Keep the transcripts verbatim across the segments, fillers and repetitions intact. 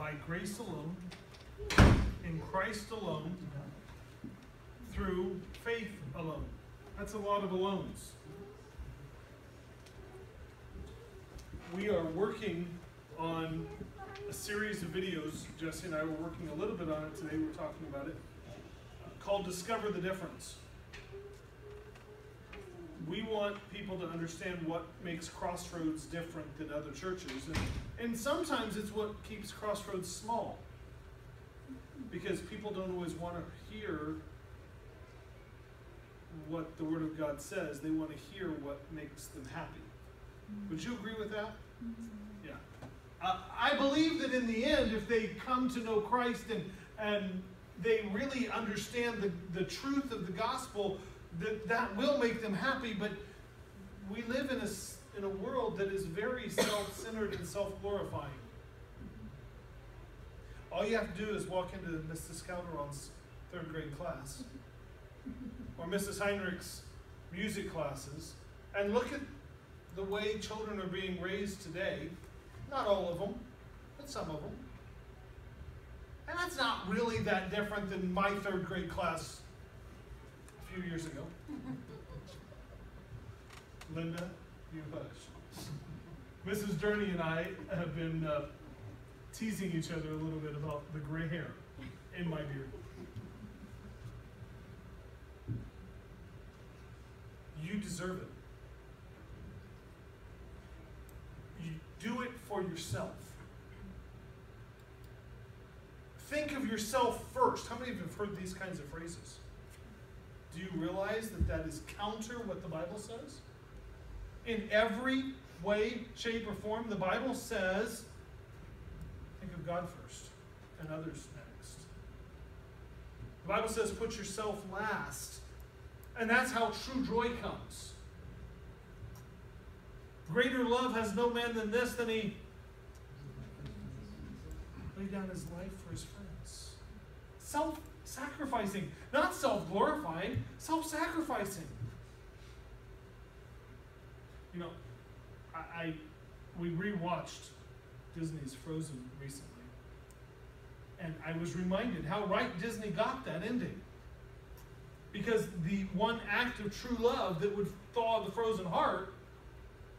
by grace alone, in Christ alone, through faith alone. That's a lot of alones. We are working on a series of videos. Jesse and I were working a little bit on it today. We were talking about it, uh, called Discover the Difference. We want people to understand what makes Crossroads different than other churches. And, and sometimes it's what keeps Crossroads small, because people don't always want to hear what the Word of God says. They want to hear what makes them happy. Would you agree with that? Yeah. Uh, I believe that in the end, if they come to know Christ and, and they really understand the, the truth of the gospel, that that will make them happy. But we live in a, in a world that is very self-centered and self-glorifying. All you have to do is walk into Missus Calderon's third grade class or Missus Heinrich's music classes and look at the way children are being raised today. Not all of them, but some of them. And that's not really that different than my third grade class a few years ago. Linda, you hush. Missus Durney and I have been uh, teasing each other a little bit about the gray hair in my beard. You deserve it. Do it for yourself. Think of yourself first. How many of you have heard these kinds of phrases? Do you realize that that is counter what the Bible says? In every way, shape, or form, the Bible says, think of God first and others next. The Bible says, put yourself last. And that's how true joy comes. Greater love has no man than this, than he laid down his life for his friends. Self-sacrificing, not self-glorifying, self-sacrificing. You know, I, I we rewatched Disney's Frozen recently, and I was reminded how right Disney got that ending. Because the one act of true love that would thaw the frozen heart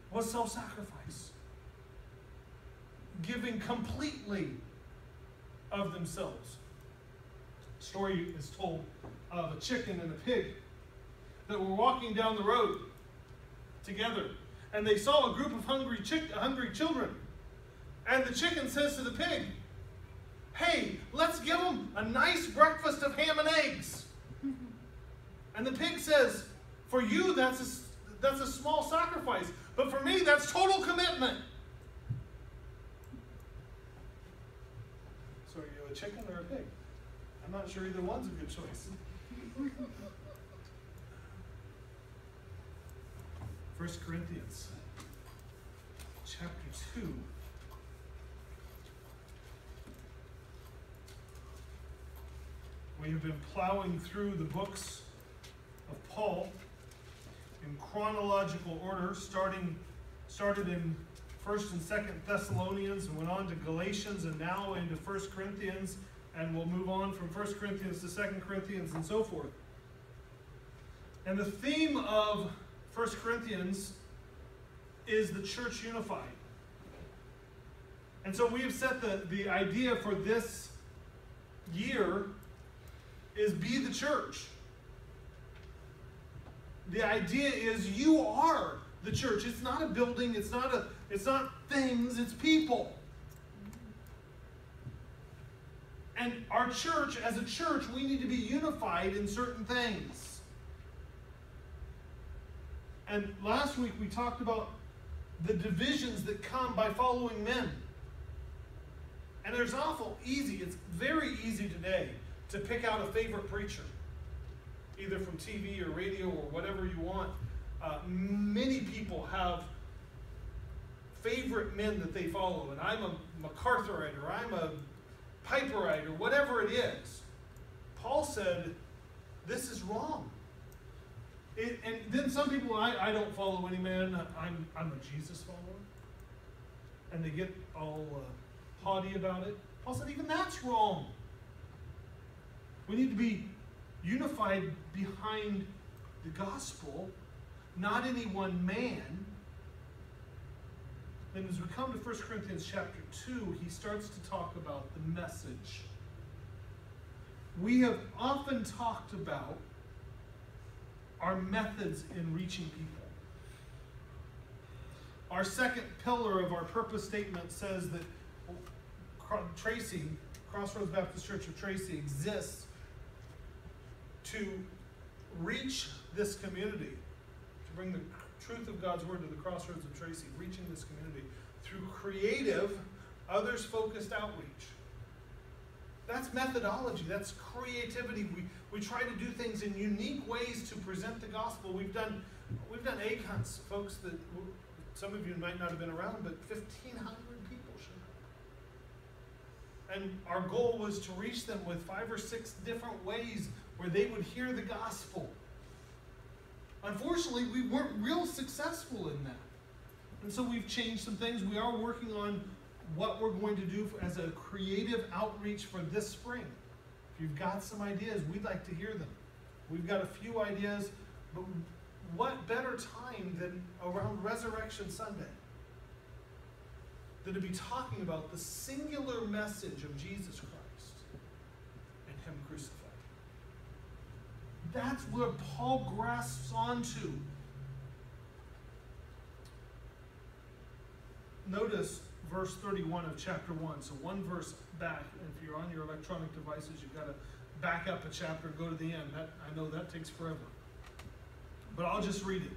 was self-sacrifice, giving completely of themselves. The story is told of a chicken and a pig that were walking down the road together, and they saw a group of hungry, chick hungry children. And the chicken says to the pig, "Hey, let's give them a nice breakfast of ham and eggs." And the pig says, "For you, that's a, that's a small sacrifice. But for me, that's total commitment." So are you a chicken or a pig? I'm not sure either one's a good choice. First Corinthians chapter two. We have been plowing through the books of Paul in chronological order, starting started in first and second Thessalonians and went on to Galatians and now into First Corinthians, and we'll move on from First Corinthians to Second Corinthians and so forth. And the theme of First Corinthians is the church unified. And so we have set the, the idea for this year is be the church. The idea is you are the church. It's not a building, it's not a it's not things, it's people. And our church, as a church, we need to be unified in certain things. And last week we talked about the divisions that come by following men. And there's awful easy, it's very easy today to pick out a favorite preacher, either from T V or radio or whatever you want. Uh, many people have favorite men that they follow, and I'm a MacArthurite, or I'm a Piperite, or whatever it is. Paul said, this is wrong. It, and then some people, I, I don't follow any man, I'm, I'm a Jesus follower. And they get all uh, haughty about it. Paul said even that's wrong. We need to be unified behind the gospel, not any one man. And as we come to First Corinthians chapter two, he starts to talk about the message. We have often talked about our methods in reaching people. Our second pillar of our purpose statement says that Tracy, Crossroads Baptist Church of Tracy, exists to reach this community, to bring the truth of God's word to the Crossroads of Tracy, reaching this community through creative, others-focused outreach. That's methodology. That's creativity. We, we try to do things in unique ways to present the gospel. We've done, we've done egg hunts, folks, that some of you might not have been around, but fifteen hundred people showed up. And our goal was to reach them with five or six different ways where they would hear the gospel. Unfortunately, we weren't real successful in that. And so we've changed some things. We are working on what we're going to do as a creative outreach for this spring. If you've got some ideas, we'd like to hear them. We've got a few ideas, but what better time than around Resurrection Sunday than to be talking about the singular message of Jesus Christ and Him crucified. That's where Paul grasps onto. Notice verse thirty-one of chapter one. So one verse back. And if you're on your electronic devices, you've got to back up a chapter, go to the end. That, I know that takes forever. But I'll just read it.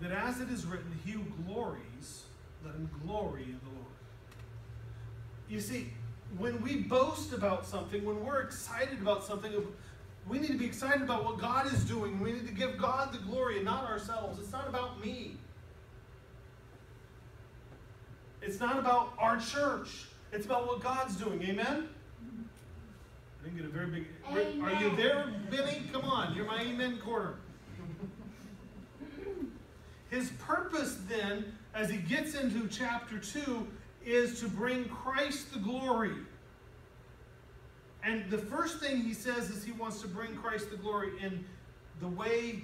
That as it is written, he who glories, let him glory in the Lord. You see, when we boast about something, when we're excited about something, we need to be excited about what God is doing. We need to give God the glory and not ourselves. It's not about me. It's not about our church. It's about what God's doing. Amen? I didn't get a very big... Amen. Are you there, Benny? Come on. You're my amen quarter. His purpose then, as he gets into chapter two, is to bring Christ the glory. And the first thing he says is he wants to bring Christ the glory in the way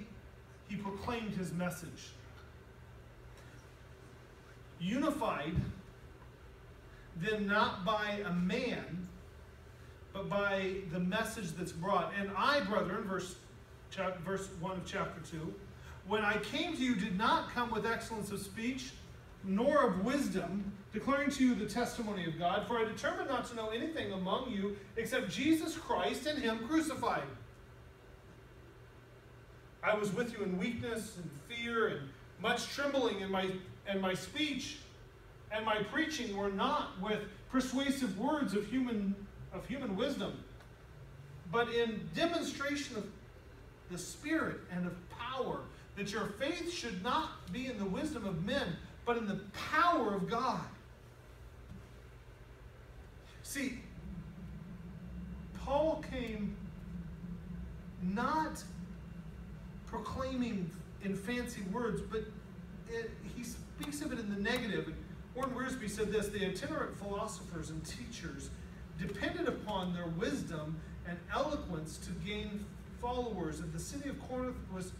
he proclaimed his message. Unified, then not by a man, but by the message that's brought. And I, brethren, verse, chapter, verse one of chapter two, when I came to you, did not come with excellence of speech, nor of wisdom, declaring to you the testimony of God, for I determined not to know anything among you except Jesus Christ and Him crucified. I was with you in weakness and fear and much trembling, in my, and my speech and my preaching were not with persuasive words of human, of human wisdom, but in demonstration of the Spirit and of power, that your faith should not be in the wisdom of men, but in the power of God. See, Paul came not proclaiming in fancy words, but it, he speaks of it in the negative. Warren Wiersbe said this: the itinerant philosophers and teachers depended upon their wisdom and eloquence to gain followers, and the city of Corinth was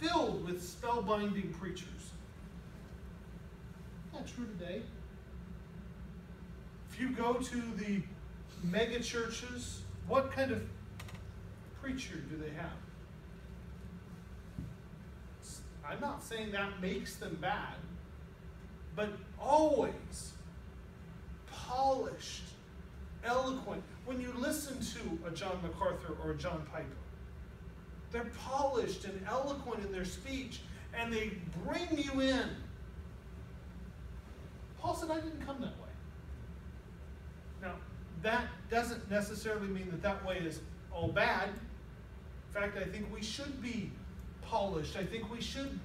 filled with spellbinding preachers. Not true today. If you go to the mega churches, what kind of preacher do they have? I'm not saying that makes them bad, but always polished, eloquent. When you listen to a John MacArthur or a John Piper, they're polished and eloquent in their speech, and they bring you in. Paul said, I didn't come that way. Now, that doesn't necessarily mean that that way is all bad. In fact, I think we should be polished. I think we should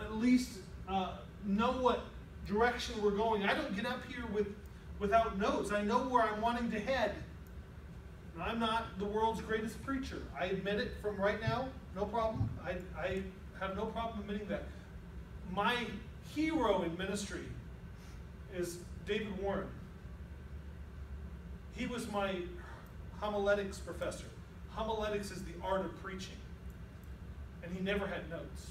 at least uh, know what direction we're going. I don't get up here with, without notes. I know where I'm wanting to head. And I'm not the world's greatest preacher. I admit it from right now, no problem. I, I have no problem admitting that. My hero in ministry is David Warren. He was my homiletics professor. Homiletics is the art of preaching. And he never had notes.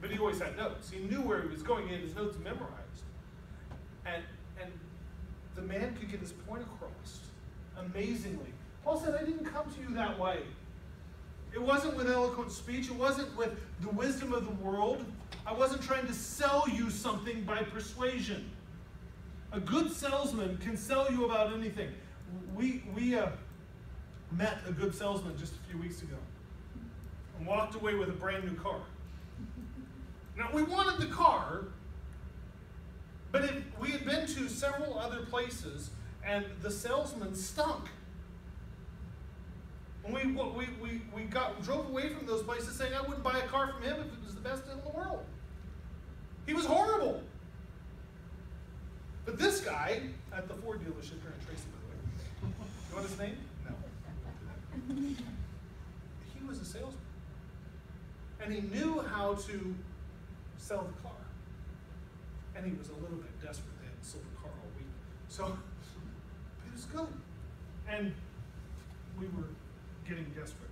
But he always had notes. He knew where he was going. He had his notes memorized. And, and the man could get his point across amazingly. Paul said, I didn't come to you that way. It wasn't with eloquent speech. It wasn't with the wisdom of the world. I wasn't trying to sell you something by persuasion. A good salesman can sell you about anything. We, we uh, met a good salesman just a few weeks ago and walked away with a brand new car. Now, we wanted the car, but it, we had been to several other places, and the salesman stunk. And we, we, we, we got, drove away from those places saying, I wouldn't buy a car from him if it was the best in the world. He was horrible. But this guy at the Ford dealership here in Tracy, by the way, you know what his name? No. He was a salesman. And he knew how to sell the car. And he was a little bit desperate. They hadn't sold the car all week. So, but it was good. And we were getting desperate.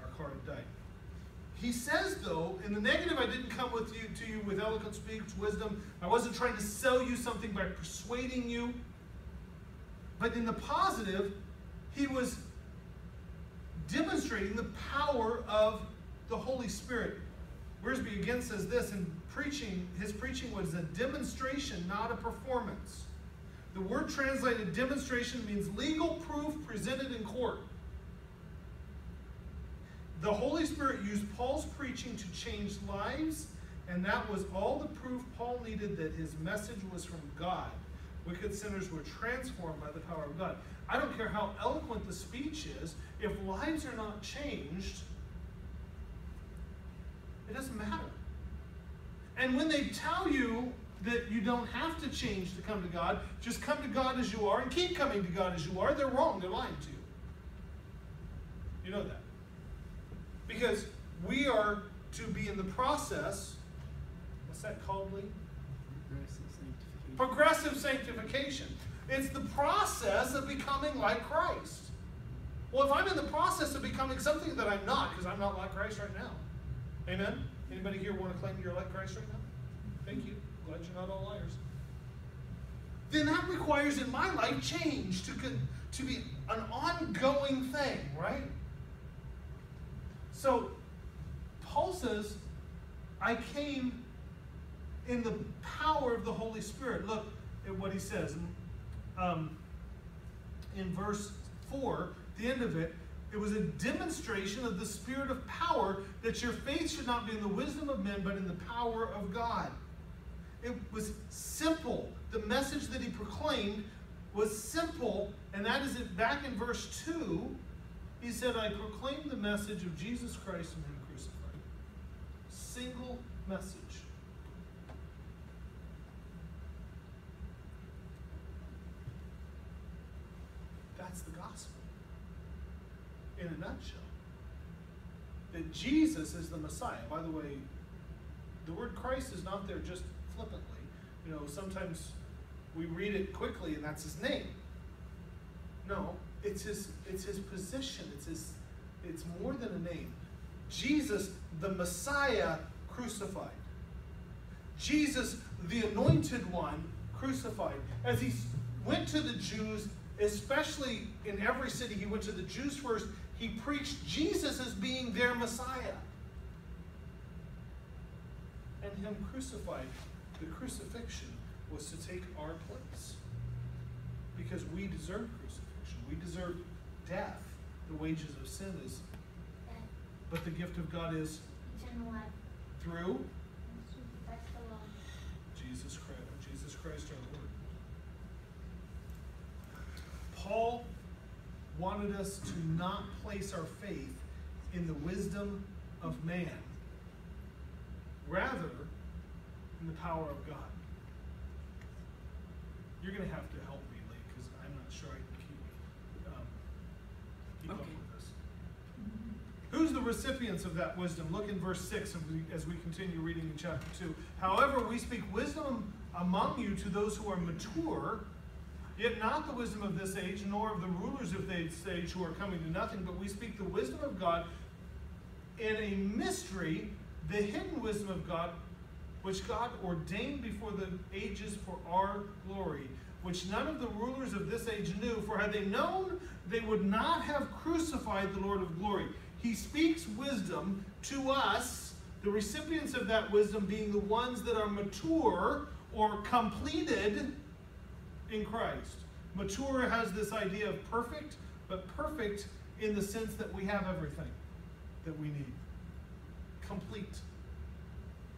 Our car had died. He says, though, in the negative, I didn't come with you to you with eloquent speech, wisdom. I wasn't trying to sell you something by persuading you. But in the positive, he was demonstrating the power of the Holy Spirit. Wiersbe again says this, in preaching, his preaching was a demonstration, not a performance. The word translated demonstration means legal proof presented in court. The Holy Spirit used Paul's preaching to change lives, and that was all the proof Paul needed that his message was from God. Wicked sinners were transformed by the power of God. I don't care how eloquent the speech is, if lives are not changed, it doesn't matter. And when they tell you that you don't have to change to come to God, just come to God as you are and keep coming to God as you are, they're wrong, they're lying to you. You know that. Because we are to be in the process, what's that called, Lee? Progressive sanctification. Progressive sanctification. It's the process of becoming like Christ. Well, if I'm in the process of becoming something that I'm not, because I'm not like Christ right now. Amen? Anybody here want to claim you're like Christ right now? Thank you. Glad you're not all liars. Then that requires in my life change to, to be an ongoing thing, right? So, Paul says, I came in the power of the Holy Spirit. Look at what he says. Um, in verse four, the end of it, it was a demonstration of the spirit of power, that your faith should not be in the wisdom of men, but in the power of God. It was simple. The message that he proclaimed was simple, and that is it. Back in verse two, he said, I proclaim the message of Jesus Christ and him crucified. Single message. That's the gospel. In a nutshell. That Jesus is the Messiah. By the way, the word Christ is not there just flippantly. You know, sometimes we read it quickly and that's his name. No. It's his, it's his position. It's, his, it's more than a name. Jesus, the Messiah, crucified. Jesus, the Anointed One, crucified. As he went to the Jews, especially in every city, he went to the Jews first. He preached Jesus as being their Messiah. And him crucified. The crucifixion was to take our place. Because we deserve crucifixion. We deserve death. The wages of sin is death. But the gift of God is eternal life. Through Jesus Christ, Jesus Christ our Lord. Paul wanted us to not place our faith in the wisdom of man, rather in the power of God. You're going to have to help me, Lee, because I'm not sure I can. Okay. With us. Mm-hmm. Who's who's the recipients of that wisdom? Look in verse six as we continue reading in chapter two. However, we speak wisdom among you to those who are mature, yet not the wisdom of this age, nor of the rulers of this age who are coming to nothing, but we speak the wisdom of God in a mystery, the hidden wisdom of God, which God ordained before the ages for our glory, which none of the rulers of this age knew, for had they known, they would not have crucified the Lord of glory. He speaks wisdom to us, the recipients of that wisdom being the ones that are mature or completed in Christ. Mature has this idea of perfect, but perfect in the sense that we have everything that we need. Complete.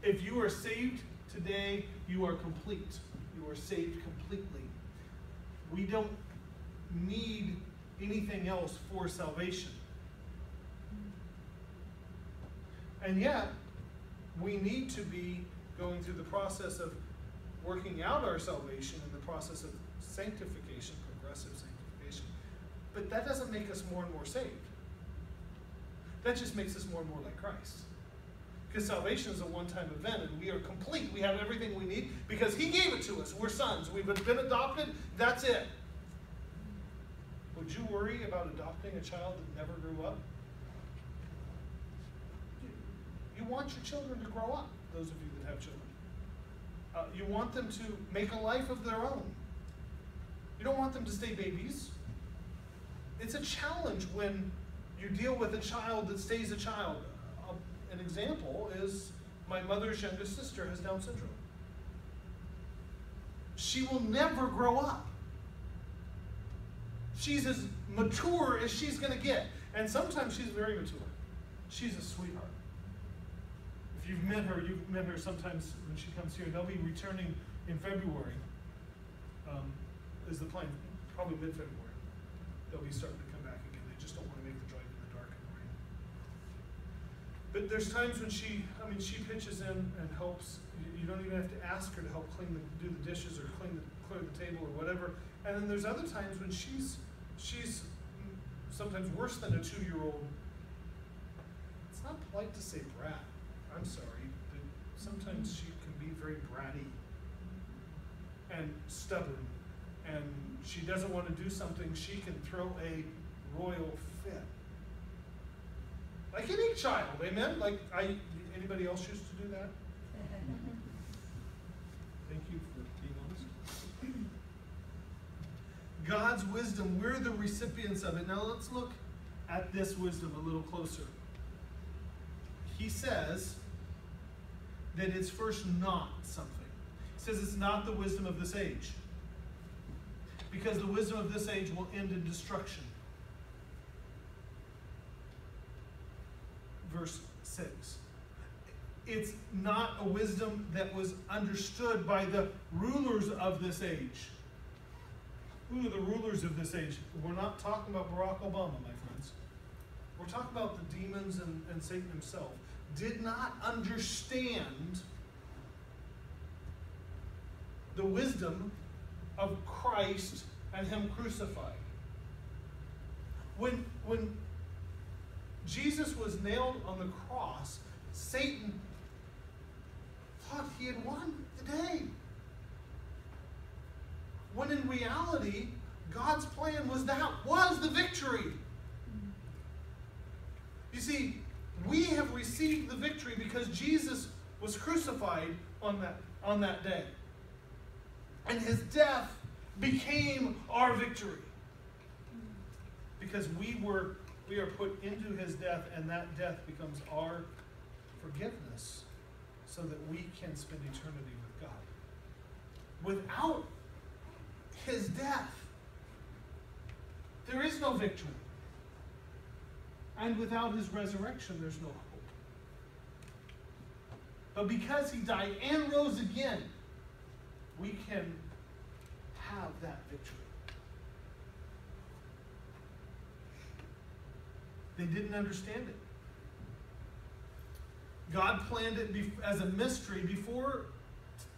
If you are saved today, you are complete. You are saved completely. We don't need anything else for salvation. And yet, we need to be going through the process of working out our salvation in the process of sanctification, progressive sanctification. But that doesn't make us more and more saved. That just makes us more and more like Christ. Because salvation is a one-time event and we are complete. We have everything we need because he gave it to us. We're sons. We've been adopted. That's it. Would you worry about adopting a child that never grew up? You want your children to grow up, those of you that have children. Uh, you want them to make a life of their own. You don't want them to stay babies. It's a challenge when you deal with a child that stays a child. Uh, an example is my mother's youngest sister has Down syndrome. She will never grow up. She's as mature as she's going to get. And sometimes she's very mature. She's a sweetheart. If you've met her, you've met her sometimes when she comes here. They'll be returning in February, um, is the plan, probably mid-February. They'll be starting to come back again. They just don't want to make the drive in the dark and rain. But there's times when she, I mean, she pitches in and helps. You don't even have to ask her to help clean the, do the dishes or clean the, clear the table or whatever. And then there's other times when she's, she's sometimes worse than a two-year-old. It's not polite to say brat. I'm sorry, but sometimes she can be very bratty and stubborn, and she doesn't want to do something, she can throw a royal fit. Like any child, amen? Like, I, anybody else used to do that? Thank you for being honest. God's wisdom, we're the recipients of it. Now let's look at this wisdom a little closer. He says that it's first not something. He says it's not the wisdom of this age. Because the wisdom of this age will end in destruction. Verse six. It's not a wisdom that was understood by the rulers of this age. Who are the rulers of this age? We're not talking about Barack Obama, my friends. We're talking about the demons and, and Satan himself. Did not understand the wisdom of Christ and him crucified. When, when Jesus was nailed on the cross, Satan thought he had won the day. When in reality, God's plan was that was the victory. You see, we have received the victory because Jesus was crucified on that, on that day. And his death became our victory. Because we were, we are put into his death, and that death becomes our forgiveness so that we can spend eternity with God. Without his death, there is no victory. And without his resurrection, there's no hope. But because he died and rose again, we can have that victory. They didn't understand it. God planned it as a mystery before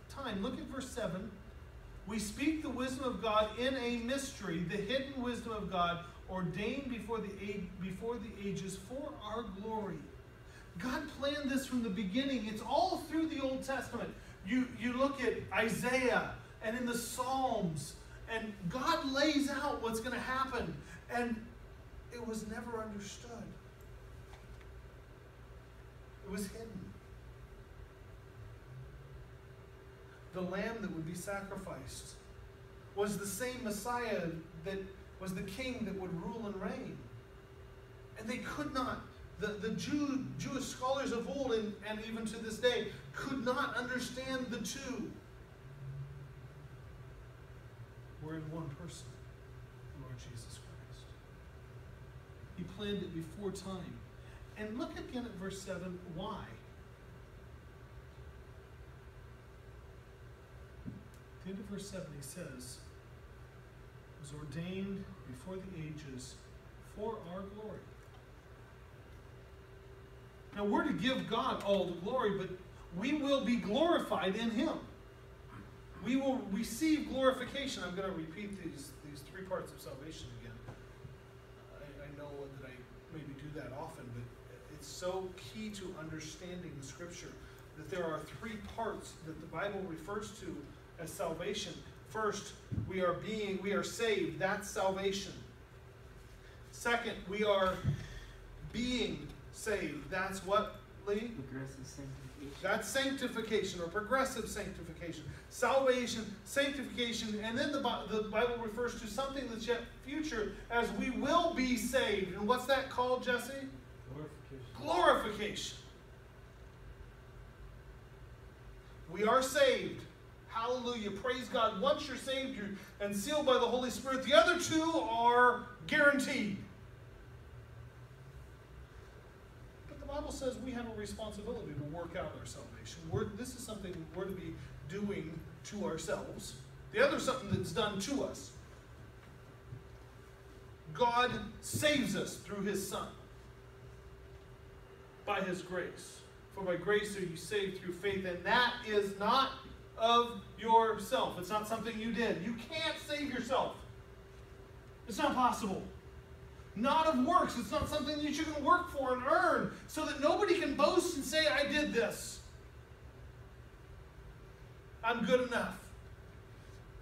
time. Look at verse seven. We speak the wisdom of God in a mystery, the hidden wisdom of God, ordained before the age, before the ages for our glory. God planned this from the beginning. It's all through the Old Testament. You, you look at Isaiah and in the Psalms, and God lays out what's going to happen, and it was never understood. It was hidden. The lamb that would be sacrificed was the same Messiah that was the king that would rule and reign. And they could not, the, the Jew, Jewish scholars of old and, and even to this day, could not understand the two. We're in one person, the Lord Jesus Christ. He planned it before time. And look again at verse seven, why? At the end of verse seven, he says, was ordained before the ages for our glory. Now we're to give God all the glory, but we will be glorified in him. We will receive glorification. I'm going to repeat these, these three parts of salvation again. I, I know that I maybe do that often, but it's so key to understanding the scripture that there are three parts that the Bible refers to as salvation. First, we are being, we are saved. That's salvation. Second, we are being saved. That's what, Lee? Progressive sanctification. That's sanctification or progressive sanctification. Salvation, sanctification, and then the, the Bible refers to something that's yet future as we will be saved. And what's that called, Jesse? Glorification. Glorification. We are saved. Hallelujah. Praise God. Once you're saved, you're and sealed by the Holy Spirit. The other two are guaranteed. But the Bible says we have a responsibility to work out our salvation. We're, this is something we're to be doing to ourselves. The other is something that's done to us. God saves us through his Son by his grace. For by grace are you saved through faith, and that is not of yourself. It's not something you did. You can't save yourself. It's not possible. Not of works. It's not something that you can work for and earn so that nobody can boast and say, I did this. I'm good enough.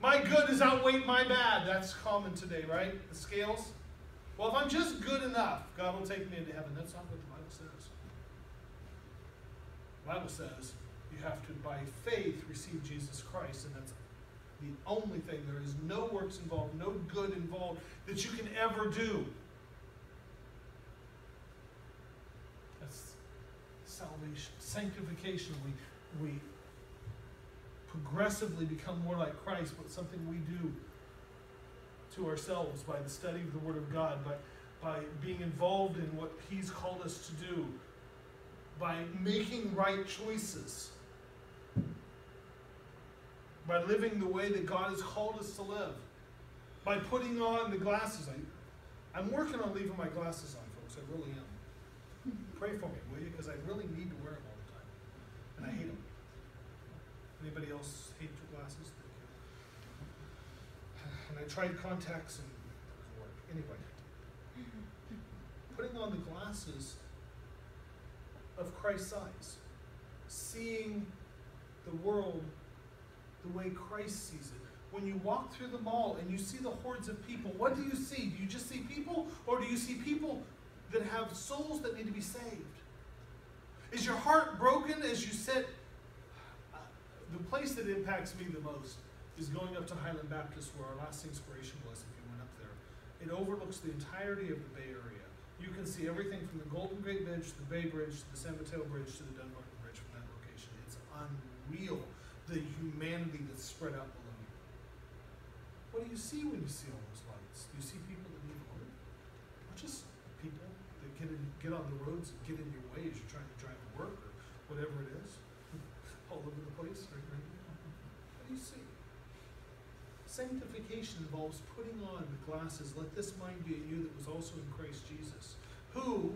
My good is outweighed my bad. That's common today, right? The scales. Well, if I'm just good enough, God will take me into heaven. That's not what the Bible says. The Bible says, you have to, by faith, receive Jesus Christ, and that's the only thing. There is no works involved, no good involved that you can ever do. That's salvation. Sanctification. We, we progressively become more like Christ, but something we do to ourselves by the study of the Word of God, by, by being involved in what he's called us to do, by making right choices, by living the way that God has called us to live, by putting on the glasses. I, I'm working on leaving my glasses on, folks. I really am. Pray for me, will you? Because I really need to wear them all the time. And I hate them. Anybody else hate your glasses? And I tried contacts and it doesn't work. Anyway. Putting on the glasses of Christ's eyes. Seeing the world the way Christ sees it. When you walk through the mall and you see the hordes of people, what do you see? Do you just see people, or do you see people that have souls that need to be saved? Is your heart broken as you sit? Uh, the place that impacts me the most is going up to Highland Baptist, where our last inspiration was, if you went up there. It overlooks the entirety of the Bay Area. You can see everything from the Golden Great Bridge to the Bay Bridge to the San Mateo Bridge to the Dunbar Bridge from that location. It's unreal, the humanity that's spread out below you. What do you see when you see all those lights? Do you see people that need hope? Not just people that get, in, get on the roads and get in your way as you're trying to drive to work or whatever it is, all over the place. Right, right? What do you see? Sanctification involves putting on the glasses. Let this mind be in you that was also in Christ Jesus, who,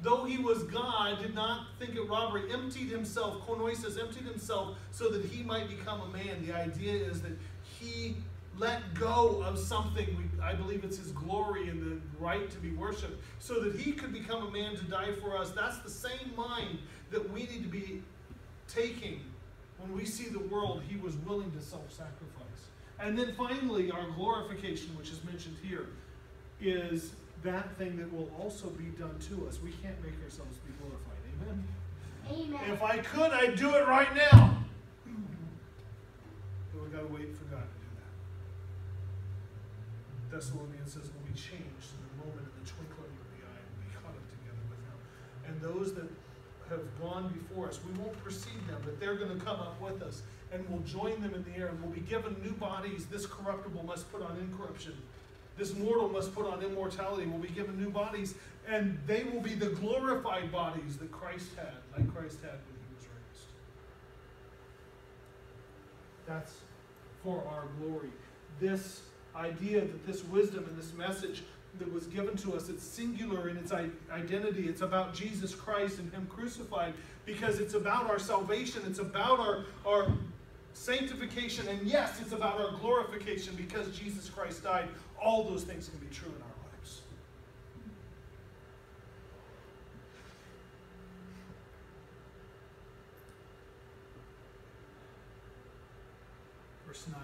though he was God, did not think it robbery, emptied himself, koinosis, emptied himself so that he might become a man. The idea is that he let go of something. We, I believe it's his glory and the right to be worshipped, so that he could become a man to die for us. That's the same mind that we need to be taking when we see the world. He was willing to self-sacrifice. And then finally, our glorification, which is mentioned here, is that thing that will also be done to us. We can't make ourselves be glorified. Amen? Amen. If I could, I'd do it right now. But we've got to wait for God to do that. Thessalonians says, we'll be changed in the moment, in the twinkling of the eye, and be caught up together with him. And those that have gone before us, we won't precede them, but they're going to come up with us, and we'll join them in the air, and we'll be given new bodies. This corruptible must put on incorruption. This mortal must put on immortality. We'll be given new bodies, and they will be the glorified bodies that Christ had, like Christ had when he was raised. That's for our glory. This idea that this wisdom and this message that was given to us, it's singular in its identity. It's about Jesus Christ and him crucified, because it's about our salvation. It's about our, our sanctification. And yes, it's about our glorification, because Jesus Christ died. All those things can be true in our lives. Verse nine.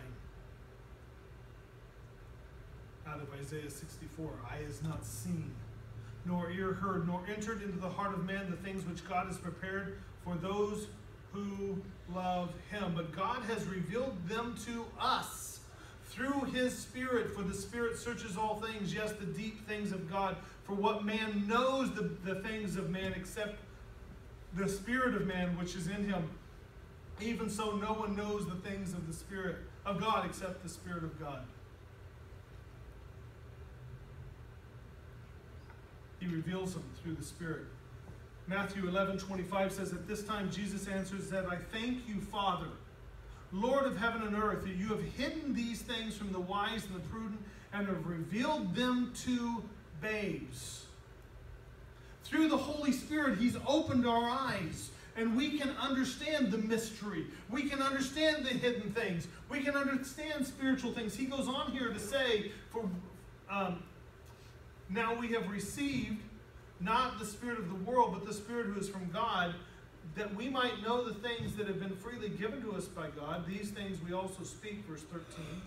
Out of Isaiah sixty-four, eye has not seen, nor ear heard, nor entered into the heart of man the things which God has prepared for those who love him. But God has revealed them to us through his Spirit, for the Spirit searches all things, yes, the deep things of God. For what man knows the, the things of man, except the Spirit of man which is in him? Even so, no one knows the things of the Spirit of God except the Spirit of God. He reveals them through the Spirit. Matthew eleven twenty-five says, at this time Jesus answers that, I thank you, Father, Lord of heaven and earth, that you have hidden these things from the wise and the prudent and have revealed them to babes. Through the Holy Spirit, he's opened our eyes, and we can understand the mystery. We can understand the hidden things. We can understand spiritual things. He goes on here to say, "For um, now we have received not the spirit of the world, but the Spirit who is from God, that we might know the things that have been freely given to us by God. These things we also speak," verse thirteen,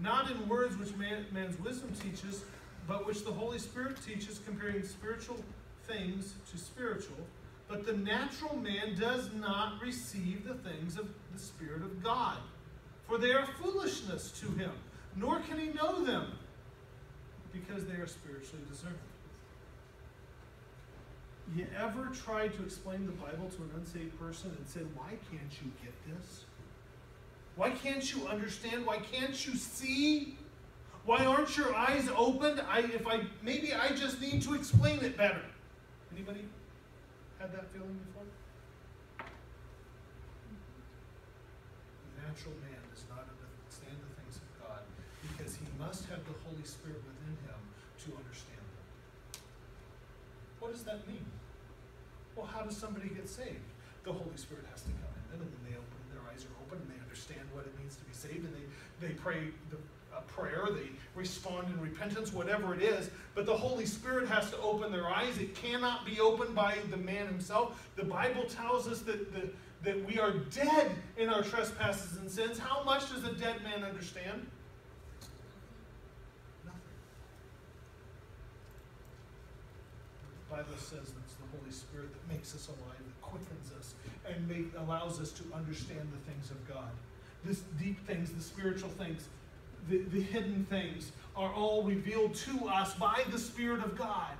"not in words which man, man's wisdom teaches, but which the Holy Spirit teaches, comparing spiritual things to spiritual. But the natural man does not receive the things of the Spirit of God, for they are foolishness to him, nor can he know them, because they are spiritually discerned." You ever tried to explain the Bible to an unsaved person and said, why can't you get this? Why can't you understand? Why can't you see? Why aren't your eyes opened? I, if I, maybe I just need to explain it better. Anybody had that feeling before? The natural man does not understand the things of God, because he must have the Holy Spirit within him to understand them. What does that mean? Well, how does somebody get saved? The Holy Spirit has to come in them, and then they open, their eyes are open, and they understand what it means to be saved, and they, they pray the, a prayer, they respond in repentance, whatever it is. But the Holy Spirit has to open their eyes. It cannot be opened by the man himself. The Bible tells us that, the, that we are dead in our trespasses and sins. How much does a dead man understand? Nothing. The Bible says that Holy Spirit that makes us alive, that quickens us, and make, allows us to understand the things of God. This deep things, the spiritual things, the, the hidden things are all revealed to us by the Spirit of God.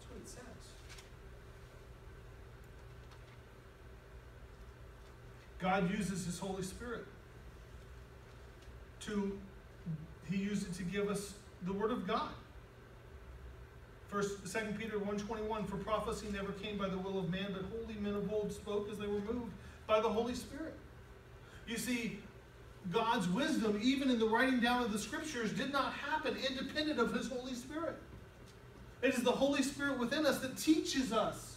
That's what it says. God uses his Holy Spirit to, he used it to give us the Word of God. First, Second Peter one twenty-one, for prophecy never came by the will of man, but holy men of old spoke as they were moved by the Holy Spirit. You see, God's wisdom, even in the writing down of the Scriptures, did not happen independent of his Holy Spirit. It is the Holy Spirit within us that teaches us.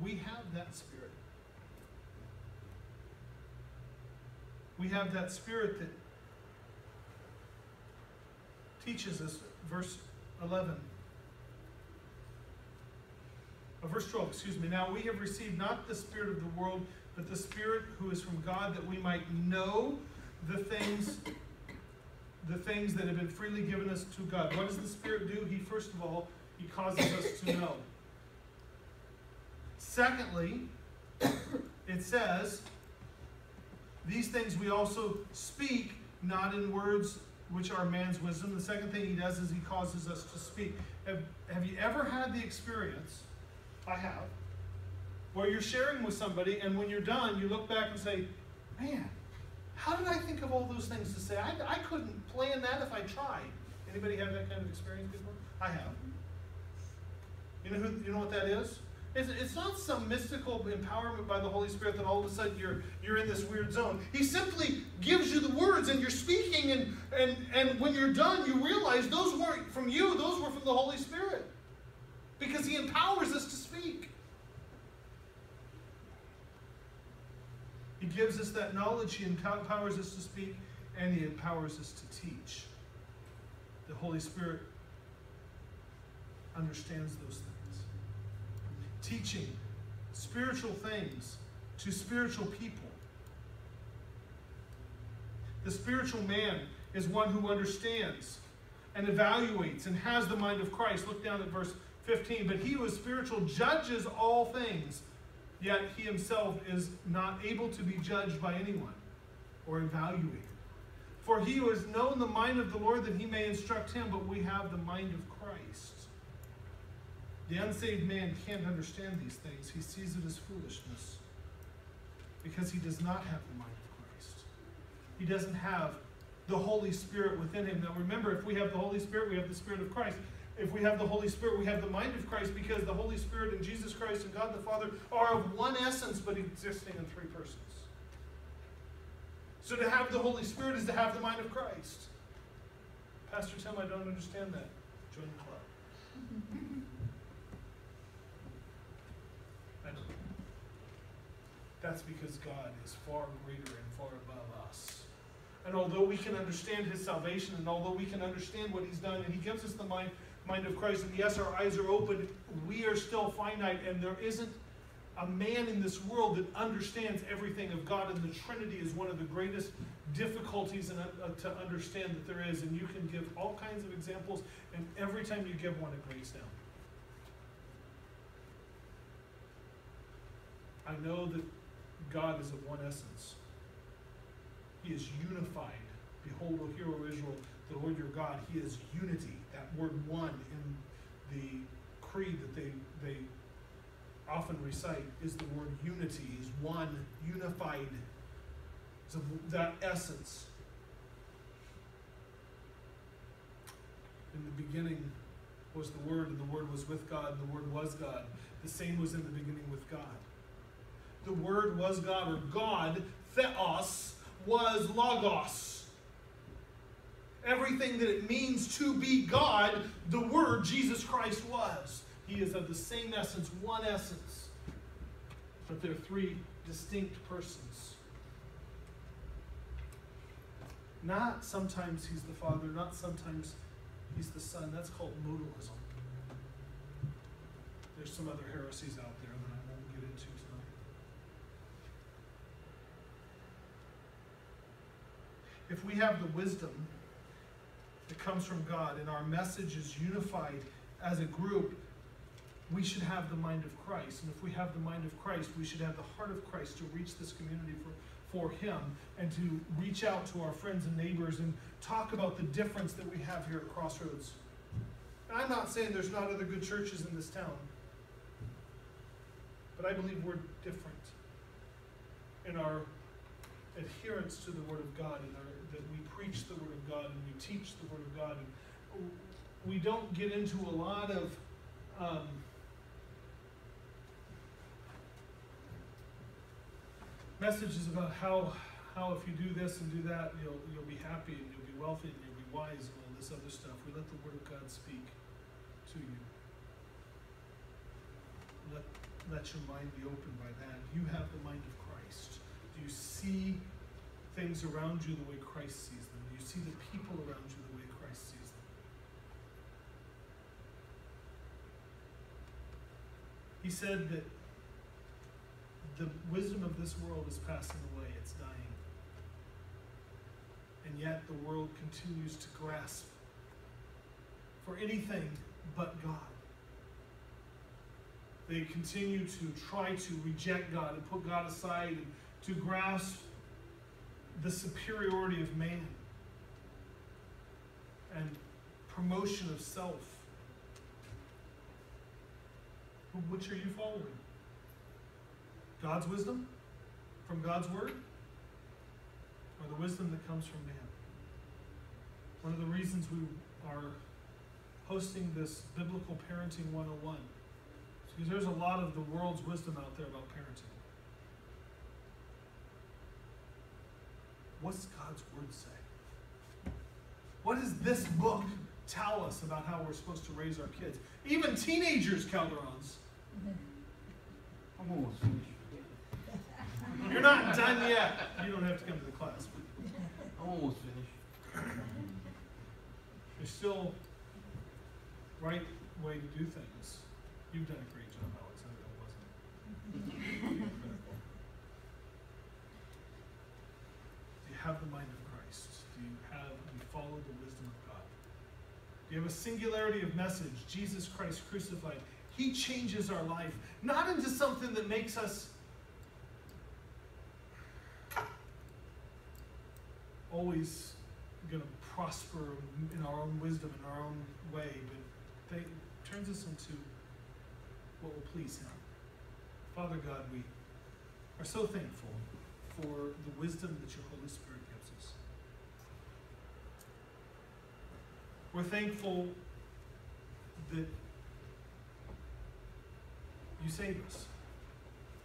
We have that Spirit. we have that Spirit that teaches us, verse eleven, or verse twelve, excuse me. Now we have received not the Spirit of the world, but the Spirit who is from God, that we might know the things, the things that have been freely given us to God. What does the Spirit do? He, first of all, He causes us to know. Secondly, it says, these things we also speak, not in words which are man's wisdom. The second thing He does is He causes us to speak. Have, have you ever had the experience, I have, where you're sharing with somebody, and when you're done, you look back and say, man, how did I think of all those things to say? I, I couldn't plan that if I tried. Anybody have that kind of experience before? I have. You know, who, you know what that is? It's, it's not some mystical empowerment by the Holy Spirit that all of a sudden you're, you're in this weird zone. He simply gives you the words and you're speaking, and, and, and when you're done, you realize those weren't from you, those were from the Holy Spirit. Because He empowers us to speak. He gives us that knowledge, He empowers us to speak, and He empowers us to teach. The Holy Spirit understands those things. Teaching spiritual things to spiritual people. The spiritual man is one who understands and evaluates and has the mind of Christ. Look down at verse fifteen. But he who is spiritual judges all things, yet he himself is not able to be judged by anyone or evaluated. For he who has known the mind of the Lord, that he may instruct him, but we have the mind of Christ. The unsaved man can't understand these things. He sees it as foolishness because he does not have the mind of Christ. He doesn't have the Holy Spirit within him. Now remember, if we have the Holy Spirit, we have the Spirit of Christ. If we have the Holy Spirit, we have the mind of Christ, because the Holy Spirit and Jesus Christ and God the Father are of one essence but existing in three persons. So to have the Holy Spirit is to have the mind of Christ. Pastor Tim, I don't understand that. Join the club. That's because God is far greater and far above us. And although we can understand His salvation, and although we can understand what He's done, and He gives us the mind, mind of Christ, and yes, our eyes are open, we are still finite, and there isn't a man in this world that understands everything of God, and the Trinity is one of the greatest difficulties in, uh, to understand that there is, and you can give all kinds of examples, and every time you give one, it breaks down. I know that God is of one essence. He is unified. Behold, O hear, O Israel, the Lord your God. He is unity. That word one in the creed that they, they often recite is the word unity. He's one, unified. It's of that essence. In the beginning was the Word, and the Word was with God, and the Word was God. The same was in the beginning with God. The Word was God, or God, Theos, was Logos. Everything that it means to be God, the Word, Jesus Christ, was. He is of the same essence, one essence. But they're three distinct persons. Not sometimes He's the Father, not sometimes He's the Son. That's called modalism. There's some other heresies out there that I won't get into tonight. If we have the wisdom that comes from God and our message is unified as a group, we should have the mind of Christ. And if we have the mind of Christ, we should have the heart of Christ to reach this community for, for Him, and to reach out to our friends and neighbors and talk about the difference that we have here at Crossroads. And I'm not saying there's not other good churches in this town, but I believe we're different in our adherence to the Word of God, and our, that we preach the Word of God and we teach the Word of God, and we don't get into a lot of um, messages about how how if you do this and do that, you'll you'll be happy and you'll be wealthy and you'll be wise and all this other stuff. We let the Word of God speak to you. Let let your mind be opened by that. You have the mind of Christ. You see things around you the way Christ sees them. You see the people around you the way Christ sees them. He said that the wisdom of this world is passing away, it's dying. And yet the world continues to grasp for anything but God. They continue to try to reject God and put God aside and to grasp the superiority of man and promotion of self. Which are you following? God's wisdom from God's word, or the wisdom that comes from man? One of the reasons we are hosting this Biblical Parenting one oh one is because there's a lot of the world's wisdom out there about parenting. What's God's word say? What does this book tell us about how we're supposed to raise our kids? Even teenagers, Calderons. I'm almost finished. You're not done yet. You don't have to come to the class. But I'm almost finished. You're still right way to do things. You've done a great job, Alex. I know it wasn't. Have the mind of Christ? Do you have and follow the wisdom of God? Do you have a singularity of message? Jesus Christ crucified. He changes our life, not into something that makes us always going to prosper in our own wisdom, in our own way, but it turns us into what will please Him. Father God, we are so thankful for the wisdom that your Holy Spirit gives us. We're thankful that you save us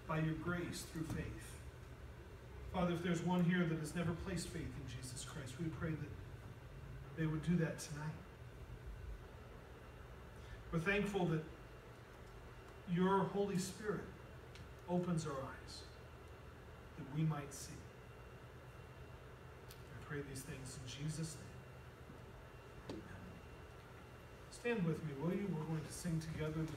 by your grace through faith. Father, if there's one here that has never placed faith in Jesus Christ, we pray that they would do that tonight. We're thankful that your Holy Spirit opens our eyes, that we might see. I pray these things in Jesus' name. Amen. Stand with me, will you? We're going to sing together.